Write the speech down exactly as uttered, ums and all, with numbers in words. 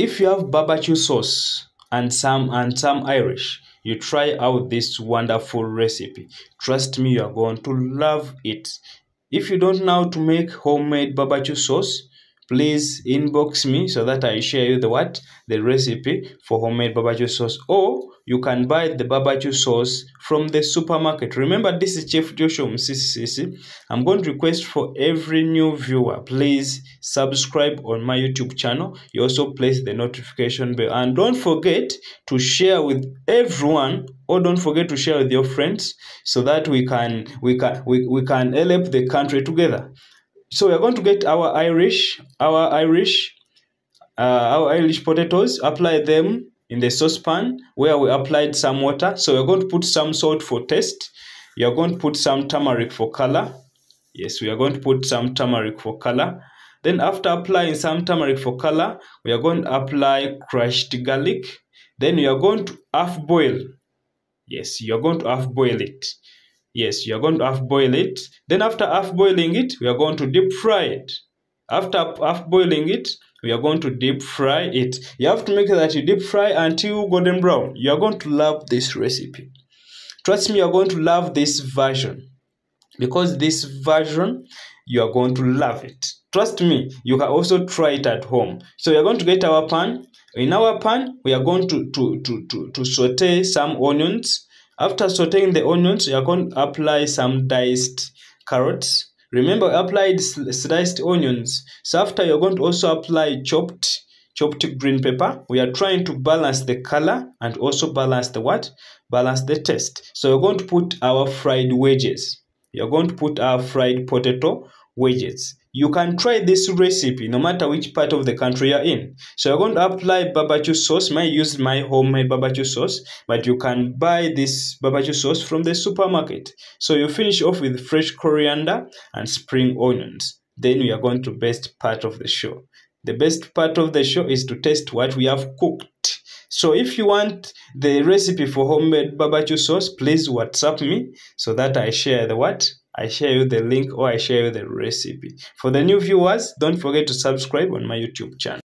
If you have barbecue sauce and some and some Irish, you try out this wonderful recipe. Trust me, you are going to love it. If you don't know how to make homemade barbecue sauce, please inbox me so that I share you the what the recipe for homemade barbecue sauce. Or you can buy the barbecue sauce from the supermarket. Remember, this is Chef Joshua C C C. I'm going to request for every new viewer, please subscribe on my YouTube channel. You also place the notification bell. And don't forget to share with everyone, or don't forget to share with your friends, so that we can we can we, we can help the country together. So we're going to get our Irish, our Irish, uh, our Irish potatoes, apply them in the saucepan where we applied some water. So we're going to put some salt for taste. You're going to put some turmeric for color. Yes, we are going to put some turmeric for color. Then after applying some turmeric for color, we are going to apply crushed garlic. Then you are going to half boil. Yes, you're going to half boil it. Yes, you are going to half boil it. Then after half boiling it, we are going to deep fry it. After half boiling it, we are going to deep fry it. You have to make sure that you deep fry until golden brown. You are going to love this recipe. Trust me, you are going to love this version. Because this version, you are going to love it. Trust me, you can also try it at home. So you are going to get our pan. In our pan, we are going to, to, to, to, to saute some onions. After sauteing the onions, you are going to apply some diced carrots. Remember, I applied sliced onions. So after, you are going to also apply chopped, chopped green pepper. We are trying to balance the color and also balance the what? Balance the taste. So you are going to put our fried wedges. You are going to put our fried potato wedges. You can try this recipe no matter which part of the country you're in. So you're going to apply barbecue sauce. I used my homemade barbecue sauce, but you can buy this barbecue sauce from the supermarket. So you finish off with fresh coriander and spring onions. Then we are going to the best part of the show. The best part of the show is to taste what we have cooked. So if you want the recipe for homemade barbecue sauce, please WhatsApp me so that I share the what? I share you the link, or I share you the recipe. For the new viewers, don't forget to subscribe on my YouTube channel.